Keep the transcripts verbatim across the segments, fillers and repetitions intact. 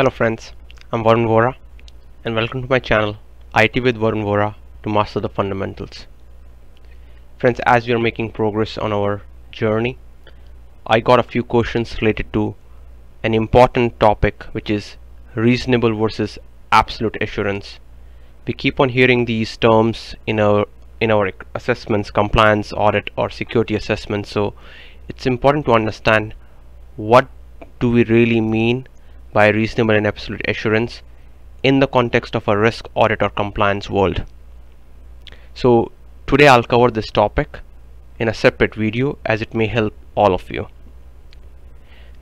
Hello friends, I'm Varun Vohra and welcome to my channel I T with Varun Vohra to master the fundamentals. Friends, as we are making progress on our journey, I got a few questions related to an important topic, which is reasonable versus absolute assurance. We keep on hearing these terms in our in our assessments, compliance audit or security assessment, so it's important to understand what do we really mean by reasonable and absolute assurance in the context of a risk audit or compliance world. So today I'll cover this topic in a separate video as it may help all of you.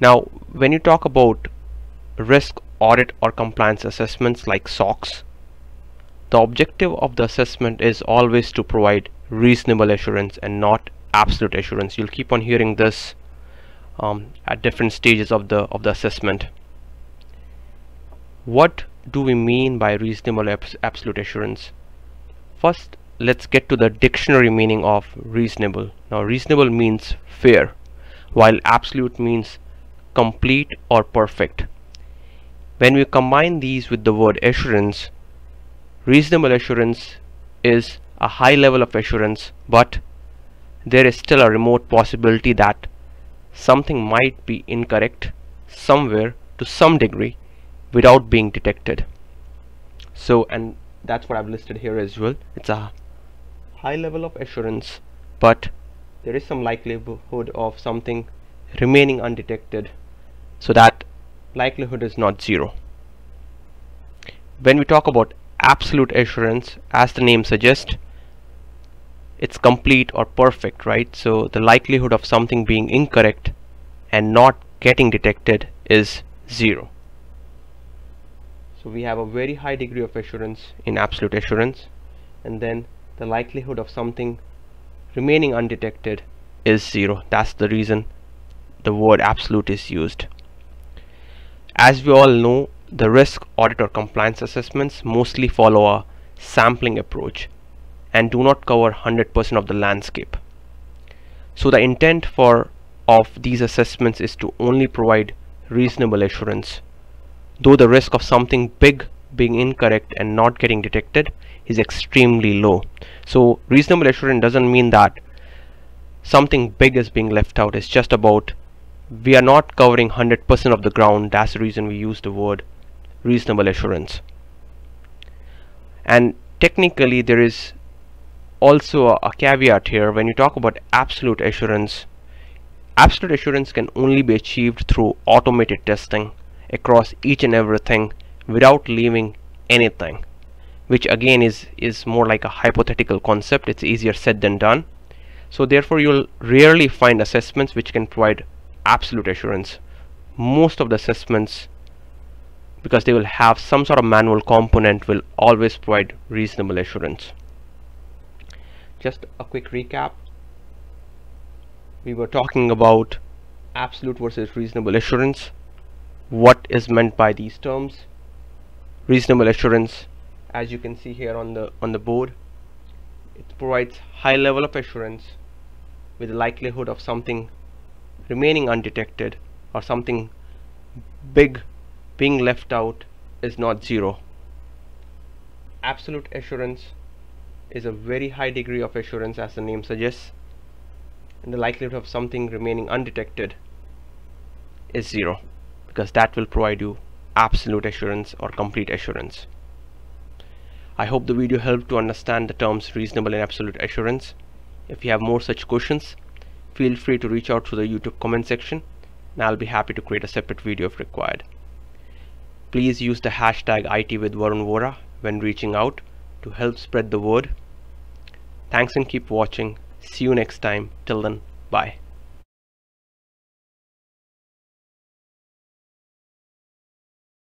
Now, when you talk about risk audit or compliance assessments like S O X, the objective of the assessment is always to provide reasonable assurance and not absolute assurance. You'll keep on hearing this um, at different stages of the of the assessment. What do we mean by reasonable absolute assurance? First, let's get to the dictionary meaning of reasonable. Now, reasonable means fair, while absolute means complete or perfect. When we combine these with the word assurance, reasonable assurance is a high level of assurance, but there is still a remote possibility that something might be incorrect somewhere to some degree without being detected. So, and that's what I've listed here as well. It's a high level of assurance, but there is some likelihood of something remaining undetected, so that likelihood is not zero. When we talk about absolute assurance, as the name suggests, it's complete or perfect, right? So the likelihood of something being incorrect and not getting detected is zero. So we have a very high degree of assurance in absolute assurance, and then the likelihood of something remaining undetected is zero. That's the reason the word absolute is used. As we all know, the risk audit or compliance assessments mostly follow a sampling approach and do not cover one hundred percent of the landscape. So the intent for of these assessments is to only provide reasonable assurance, though the risk of something big being incorrect and not getting detected is extremely low. So reasonable assurance doesn't mean that something big is being left out. It's just about we are not covering one hundred percent of the ground. That's the reason we use the word reasonable assurance. And technically there is also a, a caveat here. When you talk about absolute assurance, absolute assurance can only be achieved through automated testing across each and everything without leaving anything, which again is is more like a hypothetical concept. It's easier said than done, so therefore you'll rarely find assessments which can provide absolute assurance. Most of the assessments, because they will have some sort of manual component, will always provide reasonable assurance. Just a quick recap. We were talking about absolute versus reasonable assurance, what is meant by these terms. Reasonable assurance, as you can see here on the on the board, it provides high level of assurance with the likelihood of something remaining undetected or something big being left out is not zero. Absolute assurance is a very high degree of assurance, as the name suggests, and the likelihood of something remaining undetected is zero, because that will provide you absolute assurance or complete assurance. I hope the video helped to understand the terms reasonable and absolute assurance. If you have more such questions, feel free to reach out through the YouTube comment section, and I'll be happy to create a separate video if required. Please use the hashtag I T with Varun Vohra when reaching out to help spread the word. Thanks and keep watching. See you next time. Till then, bye.